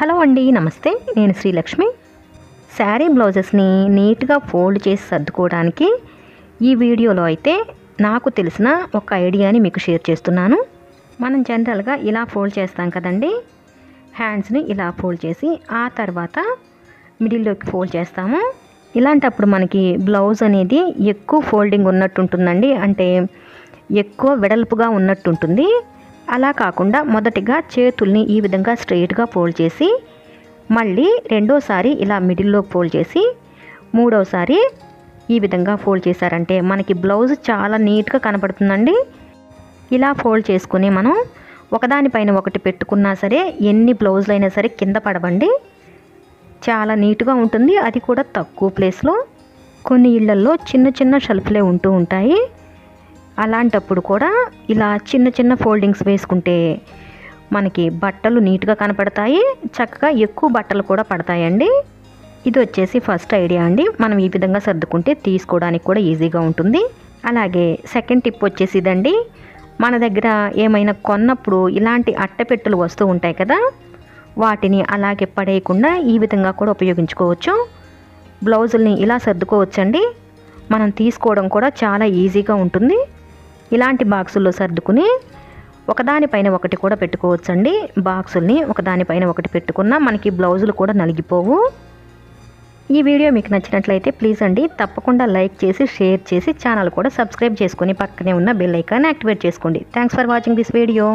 Hello అండి, నమస్తే. నేను శ్రీ లక్ష్మి. శారీ బ్లౌజెస్ని నీట్గా ఫోల్డ్ చేసి సర్దుకోవడానికి ఈ వీడియోలో అయితే నాకు తెలిసిన ఒక ఐడియాని మీకు షేర్ చేస్తున్నాను. మనం జనరల్గా ఇలా ఫోల్డ్ చేస్తాం కదండి, హ్యాండ్స్ని ఇలా ఫోల్డ్ చేసి ఆ తర్వాత మిడిల్లోకి ఫోల్డ్ చేస్తాము. ఇలాంటప్పుడు మనకి బ్లౌజ్ అనేది ఎక్కువ ఫోల్డింగ్ ఉన్నట్టు ఉంటుందండి, అంటే ఎక్కువ వెడల్పుగా ఉన్నట్టు ఉంటుంది. అలా కాకుండా మొదటిగా చేతుల్ని ఈ విధంగా స్ట్రెయిట్గా ఫోల్డ్ చేసి, మళ్ళీ రెండోసారి ఇలా మిడిల్లో ఫోల్డ్ చేసి, మూడోసారి ఈ విధంగా ఫోల్డ్ చేశారంటే మనకి బ్లౌజ్ చాలా నీట్గా కనపడుతుందండి. ఇలా ఫోల్డ్ చేసుకుని మనం ఒకదానిపైన ఒకటి పెట్టుకున్నా సరే, ఎన్ని బ్లౌజులు అయినా సరే కింద పడవండి, చాలా నీట్గా ఉంటుంది. అది కూడా తక్కువ ప్లేస్లో. కొన్ని ఇళ్లల్లో చిన్న చిన్న షెల్ఫ్లే ఉంటూ ఉంటాయి. అలాంటప్పుడు కూడా ఇలా చిన్న చిన్న ఫోల్డింగ్స్ వేసుకుంటే మనకి బట్టలు నీట్గా కనపడతాయి, చక్కగా ఎక్కువ బట్టలు కూడా పడతాయండి. ఇది వచ్చేసి ఫస్ట్ ఐడియా అండి. మనం ఈ విధంగా సర్దుకుంటే తీసుకోవడానికి కూడా ఈజీగా ఉంటుంది. అలాగే సెకండ్ టిప్ వచ్చేసి ఇదండి. మన దగ్గర ఏమైనా కొన్నప్పుడు ఇలాంటి అట్టపెట్టెలు వస్తూ ఉంటాయి కదా, వాటిని అలాగే పడేయకుండా ఈ విధంగా కూడా ఉపయోగించుకోవచ్చు. బ్లౌజుల్ని ఇలా సర్దుకోవచ్చండి. మనం తీసుకోవడం కూడా చాలా ఈజీగా ఉంటుంది. ఇలాంటి బాక్సుల్లో సర్దుకుని ఒకదానిపైన ఒకటి కూడా పెట్టుకోవచ్చండి. బాక్సుల్ని ఒకదానిపైన ఒకటి పెట్టుకున్నా మనకి బ్లౌజులు కూడా నలిగిపోవు. ఈ వీడియో మీకు నచ్చినట్లయితే ప్లీజ్ అండి తప్పకుండా లైక్ చేసి, షేర్ చేసి, ఛానల్ కూడా సబ్స్క్రైబ్ చేసుకుని పక్కనే ఉన్న బెల్ ఐకాన్ యాక్టివేట్ చేసుకోండి. Thanks for watching this video.